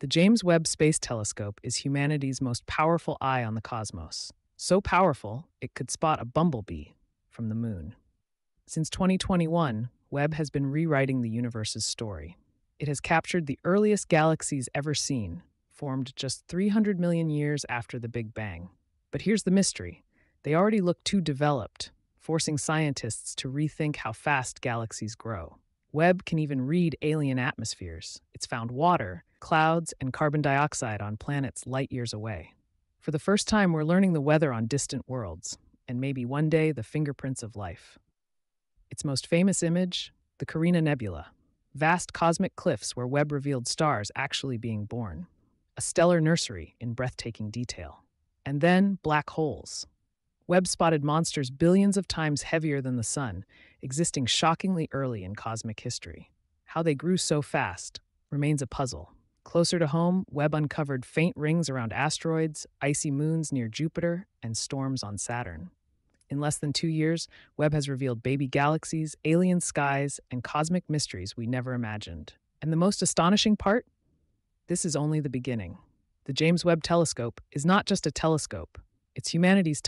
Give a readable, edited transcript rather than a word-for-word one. The James Webb Space Telescope is humanity's most powerful eye on the cosmos, so powerful it could spot a bumblebee from the moon. Since 2021, Webb has been rewriting the universe's story. It has captured the earliest galaxies ever seen, formed just 300 million years after the Big Bang. But here's the mystery. They already look too developed, forcing scientists to rethink how fast galaxies grow. Webb can even read alien atmospheres. It's found water, clouds, and carbon dioxide on planets light years away. For the first time, we're learning the weather on distant worlds, and maybe one day the fingerprints of life. Its most famous image, the Carina Nebula, vast cosmic cliffs where Webb revealed stars actually being born, a stellar nursery in breathtaking detail. And then black holes. Webb spotted monsters billions of times heavier than the sun, existing shockingly early in cosmic history. How they grew so fast remains a puzzle. Closer to home, Webb uncovered faint rings around asteroids, icy moons near Jupiter, and storms on Saturn. In less than 2 years, Webb has revealed baby galaxies, alien skies, and cosmic mysteries we never imagined. And the most astonishing part? This is only the beginning. The James Webb Telescope is not just a telescope. It's humanity's